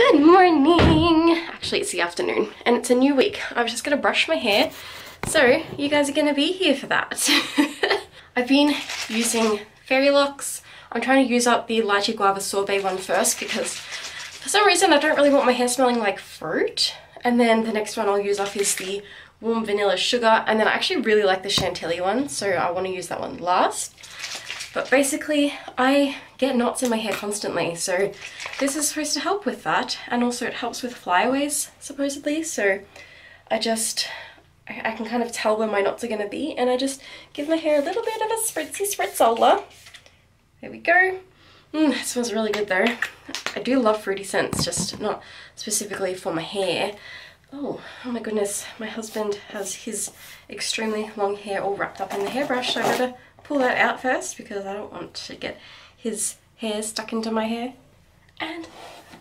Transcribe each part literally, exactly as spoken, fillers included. Good morning. Actually, it's the afternoon and it's a new week. I was just gonna brush my hair, so you guys are gonna be here for that. I've been using Fairy Locks. I'm trying to use up the lychee guava sorbet one first because for some reason I don't really want my hair smelling like fruit. And then the next one I'll use off is the warm vanilla sugar, and then I actually really like the chantilly one, so I want to use that one last. But basically I get knots in my hair constantly, so this is supposed to help with that, and also it helps with flyaways supposedly, so I just I, I can kind of tell where my knots are going to be, and I just give my hair a little bit of a spritzy spritzola. There we go. Mm, it smells really good though. I do love fruity scents, just not specifically for my hair. Oh, oh my goodness, my husband has his extremely long hair all wrapped up in the hairbrush, so I gotta pull that out first because I don't want to get his hair stuck into my hair. And,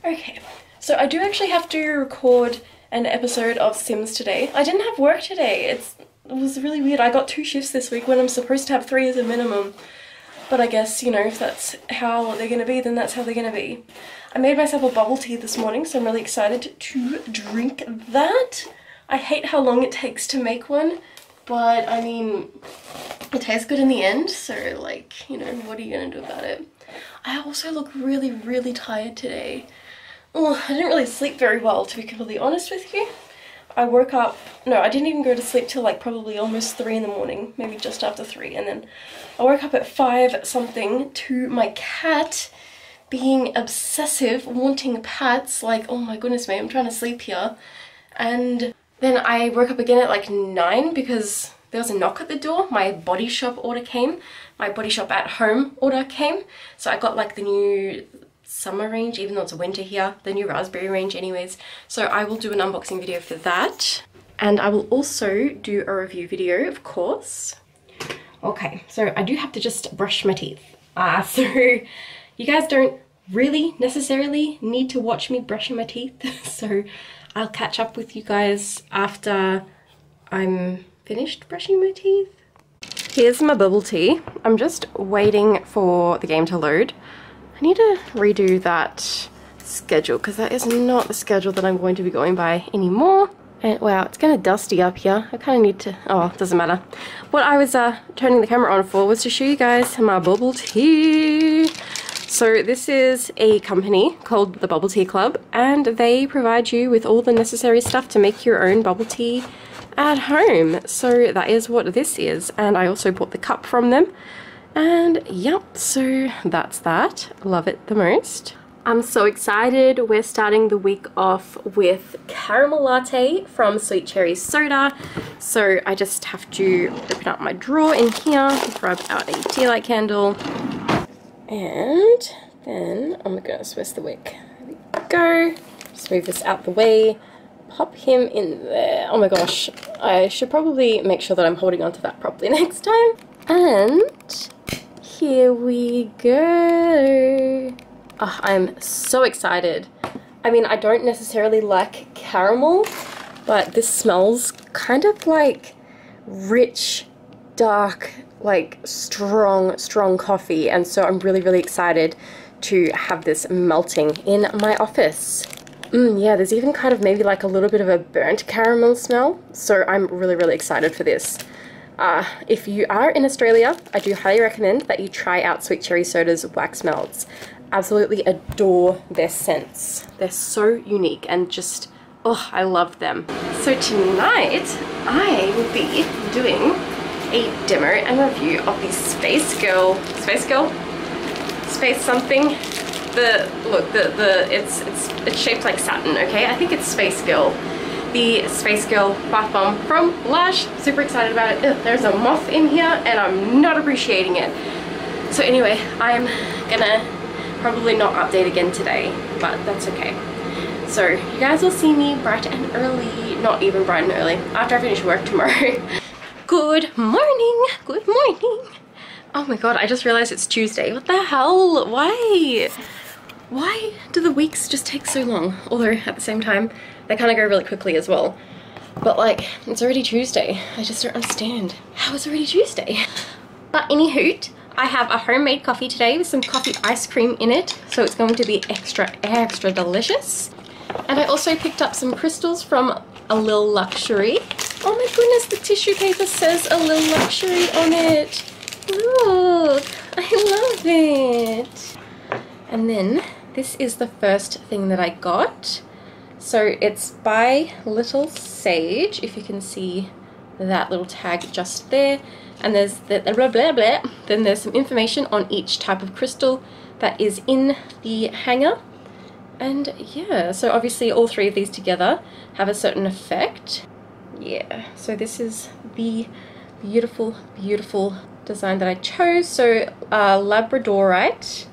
okay, so I do actually have to record an episode of Sims today. I didn't have work today, it's, it was really weird. I got two shifts this week when I'm supposed to have three as a minimum. But I guess, you know, if that's how they're going to be, then that's how they're going to be. I made myself a bubble tea this morning, so I'm really excited to drink that. I hate how long it takes to make one, but I mean, it tastes good in the end, so like, you know, what are you going to do about it? I also look really, really tired today. Oh, I didn't really sleep very well, to be completely honest with you. I woke up, no, I didn't even go to sleep till like probably almost three in the morning, maybe just after three, and then I woke up at five something to my cat being obsessive, wanting pats, like, oh my goodness me, I'm trying to sleep here. And then I woke up again at like nine because there was a knock at the door. My Body Shop order came, my Body Shop at Home order came, so I got like the new summer range, even though it's winter here, the new raspberry range anyways, so I will do an unboxing video for that, and I will also do a review video, of course. Okay, so I do have to just brush my teeth. Ah, uh, so you guys don't really necessarily need to watch me brushing my teeth, so I'll catch up with you guys after I'm finished brushing my teeth. Here's my bubble tea. I'm just waiting for the game to load. I need to redo that schedule because that is not the schedule that I'm going to be going by anymore. And wow, it's kind of dusty up here. I kind of need to, oh, it doesn't matter. What I was uh, turning the camera on for was to show you guys my bubble tea. So this is a company called the Bubble Tea Club, and they provide you with all the necessary stuff to make your own bubble tea at home. So that is what this is, and I also bought the cup from them. And yep, so that's that. Love it the most. I'm so excited. We're starting the week off with caramel latte from Sweet Cherry Soda. So I just have to open up my drawer in here, grab out a tea light candle, and then I'm gonna switch the wick. There we go. Just move this out the way. Pop him in there. Oh my gosh, I should probably make sure that I'm holding onto that properly next time. And here we go. Oh, I'm so excited. I mean, I don't necessarily like caramel, but this smells kind of like rich, dark, like strong, strong coffee. And so I'm really, really excited to have this melting in my office. Mm, yeah, there's even kind of maybe like a little bit of a burnt caramel smell. So I'm really, really excited for this. Uh, if you are in Australia, I do highly recommend that you try out Sweet Cherry Soda's wax melts. Absolutely adore their scents. They're so unique and just, oh, I love them. So tonight I will be doing a demo and review of the Space Girl, Space Girl? Space something? The, look, the, the, it's, it's, it's shaped like satin, okay? I think it's Space Girl. The Space Girl bath bomb from Lush. Super excited about it. Ugh, there's a moth in here and I'm not appreciating it. So anyway, I'm gonna probably not update again today, but that's okay. So you guys will see me bright and early, not even bright and early, after I finish work tomorrow. Good morning, good morning. Oh my god, I just realized it's Tuesday. What the hell? Why? Why do the weeks just take so long? Although at the same time, they kind of go really quickly as well. But like, it's already Tuesday. I just don't understand how it's already Tuesday. But any hoot, I have a homemade coffee today with some coffee ice cream in it. So it's going to be extra, extra delicious. And I also picked up some crystals from A Lil Luxury. Oh my goodness, the tissue paper says A Lil Luxury on it. Look, I love it. And then this is the first thing that I got. So it's by Little Sage, if you can see that little tag just there. And there's the blah blah blah. Then there's some information on each type of crystal that is in the hanger. And yeah, so obviously all three of these together have a certain effect. Yeah, so this is the beautiful, beautiful design that I chose. So uh, Labradorite,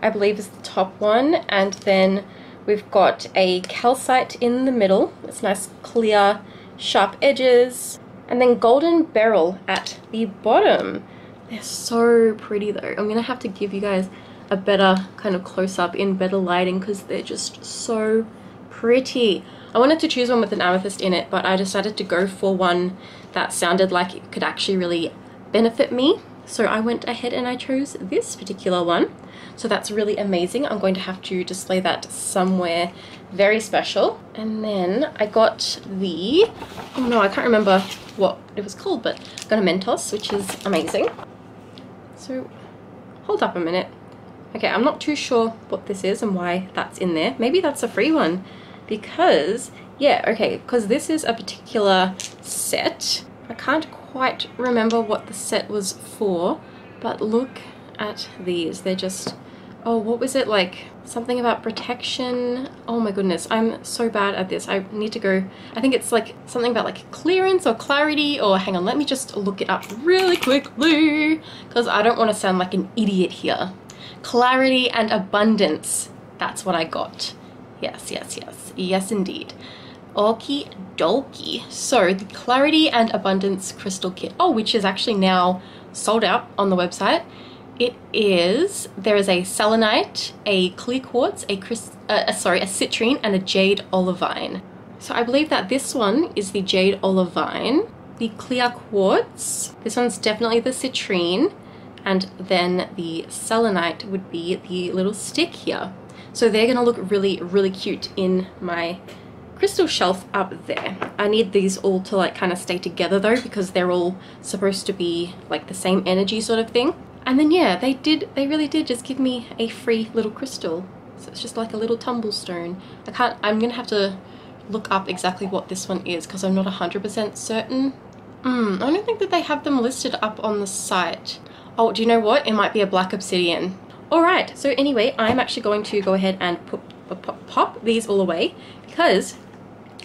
I believe, is the top one. And then we've got a calcite in the middle. It's nice, clear, sharp edges. And then golden beryl at the bottom. They're so pretty though. I'm gonna have to give you guys a better kind of close-up in better lighting because they're just so pretty. I wanted to choose one with an amethyst in it, but I decided to go for one that sounded like it could actually really benefit me. So I went ahead and I chose this particular one. So that's really amazing. I'm going to have to display that somewhere very special. And then I got the, oh no, I can't remember what it was called, but Gonamentos, which is amazing. So hold up a minute. Okay, I'm not too sure what this is and why that's in there. Maybe that's a free one because, yeah, okay, because this is a particular set. I can't quite remember what the set was for, but look at these. They're just, oh, what was it, like something about protection? Oh my goodness, I'm so bad at this. I need to go, I think it's like something about like clearance or clarity, or hang on, let me just look it up really quickly because I don't want to sound like an idiot here. Clarity and abundance, that's what I got. Yes, yes, yes, yes indeed. Okie dokie. So the Clarity and Abundance Crystal Kit, oh, which is actually now sold out on the website. It is, there is a Selenite, a Clear Quartz, a, uh, sorry, a Citrine and a Jade Olivine. So I believe that this one is the Jade Olivine, the Clear Quartz, this one's definitely the Citrine, and then the Selenite would be the little stick here. So they're gonna look really, really cute in my crystal shelf up there. I need these all to like kind of stay together though, because they're all supposed to be like the same energy sort of thing. And then yeah, they did, they really did just give me a free little crystal. So it's just like a little tumblestone. I can't, I'm gonna have to look up exactly what this one is because I'm not one hundred percent certain. Mm, I don't think that they have them listed up on the site. Oh, do you know what? It might be a black obsidian. Alright, so anyway, I'm actually going to go ahead and pop, pop, pop these all away because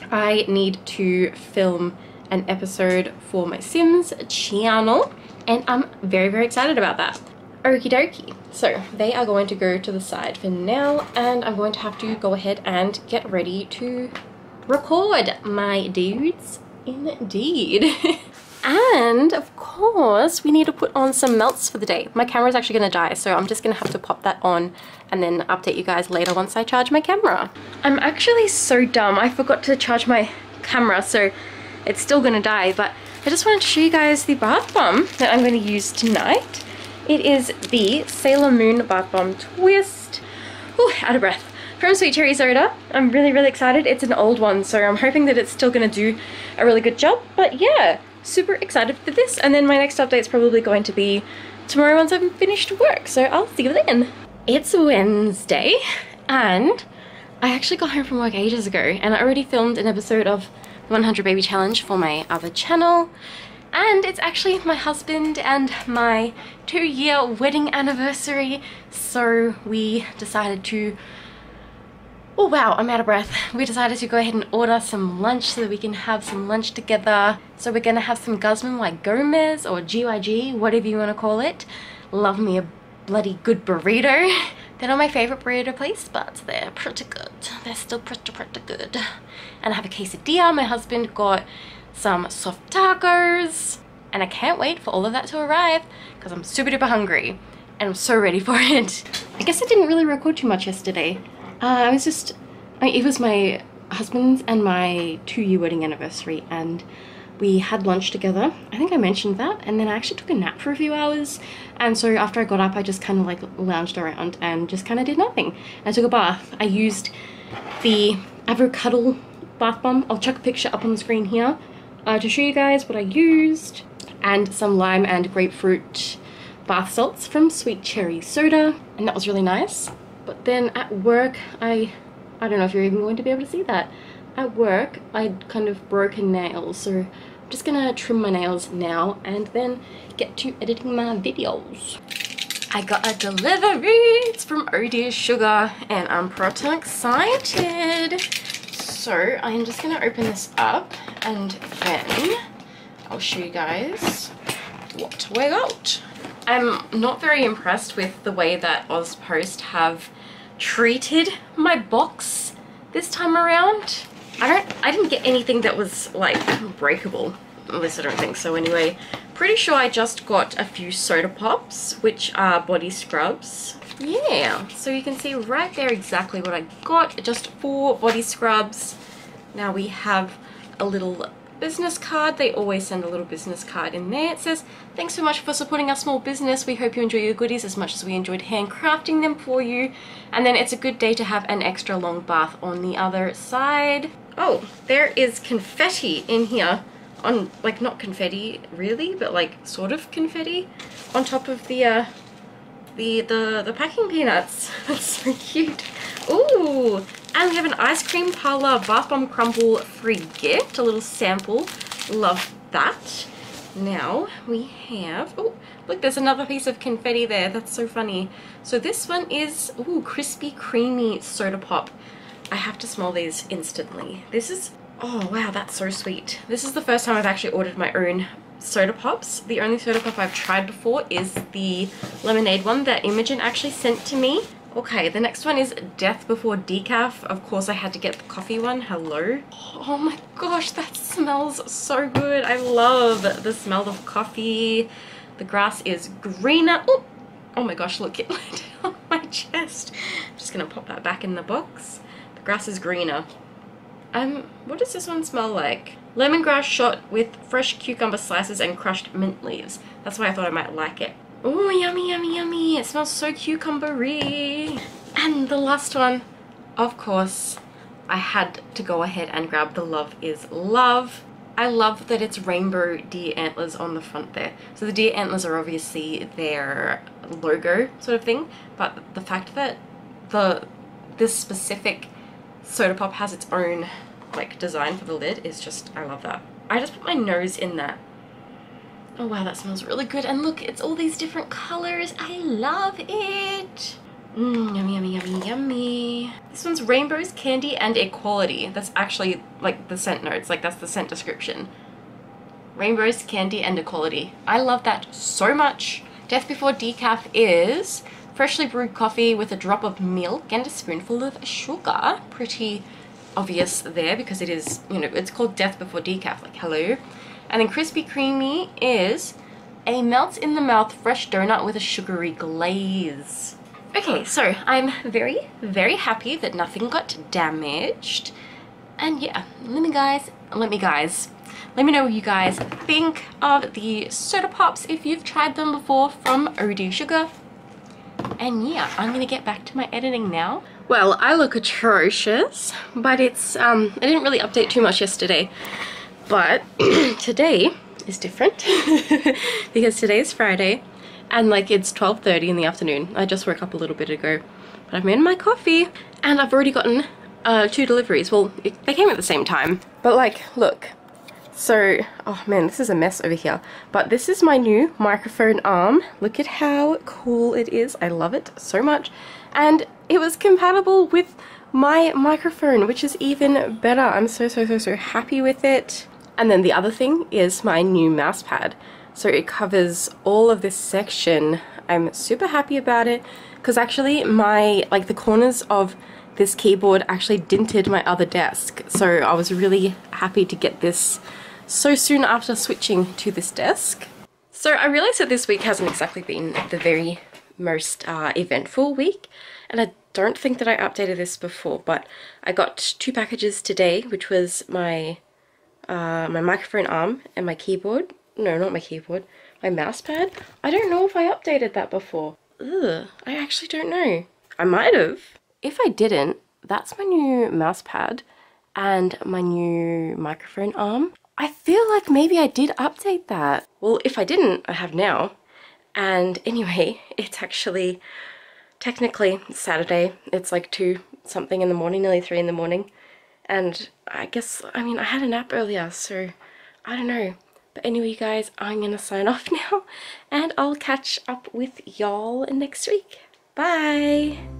I need to film an episode for my Sims channel and I'm very, very excited about that. Okie dokie. So they are going to go to the side for now and I'm going to have to go ahead and get ready to record, my dudes. Indeed. And of course we need to put on some melts for the day. My camera's actually gonna die, so I'm just gonna have to pop that on and then update you guys later once I charge my camera. I'm actually so dumb, I forgot to charge my camera, so it's still gonna die, but I just wanted to show you guys the bath bomb that I'm gonna use tonight. It is the Sailor Moon Bath Bomb Twist. Ooh, out of breath. From Sweet Cherry Soda. I'm really, really excited. It's an old one, so I'm hoping that it's still gonna do a really good job, but yeah. Super excited for this, and then my next update is probably going to be tomorrow once I'm finished work, so I'll see you then. It's Wednesday and I actually got home from work ages ago and I already filmed an episode of the one hundred baby challenge for my other channel, and it's actually my husband and my two year wedding anniversary, so we decided to oh wow, I'm out of breath. We decided to go ahead and order some lunch so that we can have some lunch together. So we're gonna have some Guzman Y Gomez or G Y G, whatever you wanna call it. Love me a bloody good burrito. They're not my favorite burrito place, but they're pretty good. They're still pretty, pretty good. And I have a quesadilla. My husband got some soft tacos. And I can't wait for all of that to arrive because I'm super duper hungry and I'm so ready for it. I guess I didn't really record too much yesterday. Uh, I was just, I mean, it was my husband's and my two-year wedding anniversary and we had lunch together. I think I mentioned that, and then I actually took a nap for a few hours, and so after I got up I just kind of like lounged around and just kind of did nothing. I took a bath. I used the Avocuddle bath bomb. I'll chuck a picture up on the screen here uh, to show you guys what I used. And some lime and grapefruit bath salts from Sweet Cherry Soda, and that was really nice. But then at work, I I don't know if you're even going to be able to see that. At work, I'd kind of broken nails, so I'm just gonna trim my nails now and then get to editing my videos. I got a delivery. It's from Oh Deer Sugar, and I'm pretty excited. So I'm just gonna open this up, and then I'll show you guys what we got. I'm not very impressed with the way that Oz Post have treated my box this time around. I don't, I didn't get anything that was like breakable. At least I don't think so anyway. Pretty sure I just got a few soda pops, which are body scrubs. Yeah, so you can see right there exactly what I got. Just four body scrubs. Now we have a little business card. They always send a little business card in there. It says, thanks so much for supporting our small business. We hope you enjoy your goodies as much as we enjoyed handcrafting them for you. And then it's a good day to have an extra long bath on the other side. Oh, there is confetti in here. On, like, not confetti really, but like sort of confetti on top of the uh, the, the, the packing peanuts. That's so cute. Ooh! And we have an ice cream parlor bath bomb crumble free gift, a little sample. Love that. Now we have, oh look, there's another piece of confetti there. That's so funny. So this one is, ooh, crispy creamy soda pop. I have to smell these instantly. This is, oh wow, that's so sweet. This is the first time I've actually ordered my own soda pops. The only soda pop I've tried before is the lemonade one that Imogen actually sent to me. Okay, the next one is Death Before Decaf. Of course I had to get the coffee one. Hello. Oh my gosh, that smells so good. I love the smell of coffee. The grass is greener. Ooh. Oh my gosh, look, it landed on my chest. I'm just gonna pop that back in the box. The grass is greener. Um, what does this one smell like? Lemongrass shot with fresh cucumber slices and crushed mint leaves. That's why I thought I might like it. Oh, yummy, yummy, yummy. It smells so cucumbery. And the last one, of course, I had to go ahead and grab the Love Is Love. I love that it's rainbow deer antlers on the front there. So the deer antlers are obviously their logo sort of thing, but the fact that the this specific soda pop has its own like design for the lid is just, I love that. I just put my nose in that. Oh wow, that smells really good. And look, it's all these different colors. I love it. Mmm, yummy, yummy, yummy, yummy. This one's Rainbows, Candy and Equality. That's actually like the scent notes, like that's the scent description. Rainbows, Candy and Equality. I love that so much. Death Before Decaf is freshly brewed coffee with a drop of milk and a spoonful of sugar. Pretty obvious there because it is, you know, it's called Death Before Decaf, like hello. And then Crispy Creamy is a melt-in-the-mouth fresh donut with a sugary glaze. Okay, so I'm very, very happy that nothing got damaged. And yeah, let me guys, let me guys, let me know what you guys think of the soda pops if you've tried them before from Oh Deer Sugar. And yeah, I'm gonna get back to my editing now. Well, I look atrocious, but it's, um, I didn't really update too much yesterday. But today is different because today is Friday and like it's twelve thirty in the afternoon. I just woke up a little bit ago, but I've made my coffee and I've already gotten uh, two deliveries. Well, it, they came at the same time, but like, look. So, oh man, this is a mess over here. But this is my new microphone arm. Look at how cool it is. I love it so much. And it was compatible with my microphone, which is even better. I'm so, so, so, so happy with it. And then the other thing is my new mouse pad. So it covers all of this section. I'm super happy about it because actually my, like the corners of this keyboard actually dinted my other desk. So I was really happy to get this so soon after switching to this desk. So I realized that this week hasn't exactly been the very most uh, eventful week. And I don't think that I updated this before, but I got two packages today, which was my Uh, my microphone arm and my keyboard. No, not my keyboard. My mouse pad. I don't know if I updated that before. Ugh, I actually don't know. I might have. If I didn't, that's my new mouse pad. and my new microphone arm. I feel like maybe I did update that. Well, if I didn't, I have now. And anyway, it's actually technically Saturday. It's like two something in the morning, nearly three in the morning. And I guess, I mean, I had a nap earlier, so I don't know. But anyway, you guys, I'm gonna sign off now, and I'll catch up with y'all next week. Bye!